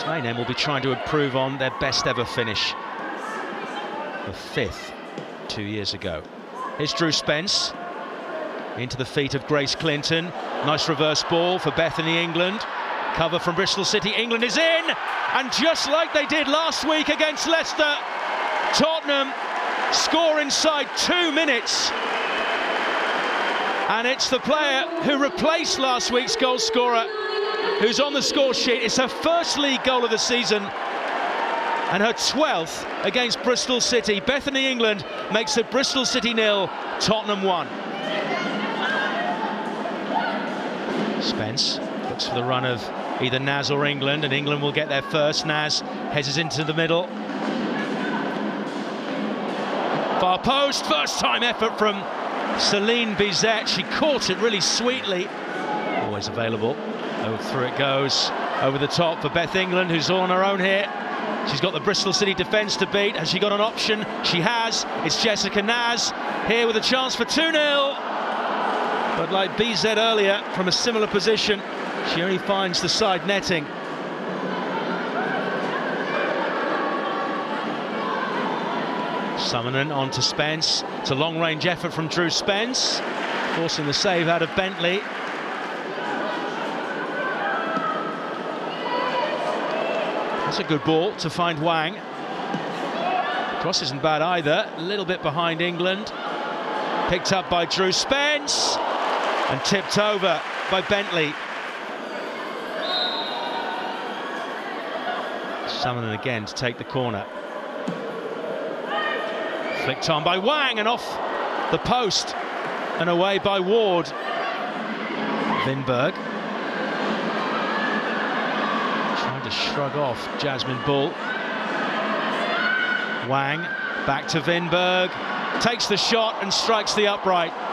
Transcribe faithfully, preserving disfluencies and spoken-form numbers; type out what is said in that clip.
as Maynham will be trying to improve on their best ever finish, the fifth two years ago. Here's Drew Spence, into the feet of Grace Clinton. Nice reverse ball for Bethany England. Cover from Bristol City, England is in! And just like they did last week against Leicester, Tottenham score inside two minutes. And it's the player who replaced last week's goal scorer who's on the score sheet. It's her first league goal of the season and her twelfth against Bristol City. Bethany England makes it Bristol City nil, Tottenham one. Spence looks for the run of either Naz or England, and England will get there first. Naz heads into the middle. Far post, first time effort from Céline Bizet. She caught it really sweetly. Always available. Oh, through it goes, over the top for Beth England, who's all on her own here. She's got the Bristol City defence to beat. Has she got an option? She has. It's Jessica Naz here with a chance for two nil. But like Bizet earlier, from a similar position, she only finds the side netting. Summonen on to Spence. It's a long-range effort from Drew Spence, forcing the save out of Bentley. That's a good ball to find Wang. Cross isn't bad either, a little bit behind England. Picked up by Drew Spence. And tipped over by Bentley. Summonen again to take the corner. Flicked on by Wang and off the post and away by Ward. Vinberg trying to shrug off Jasmine Bull. Wang back to Vinberg, takes the shot and strikes the upright.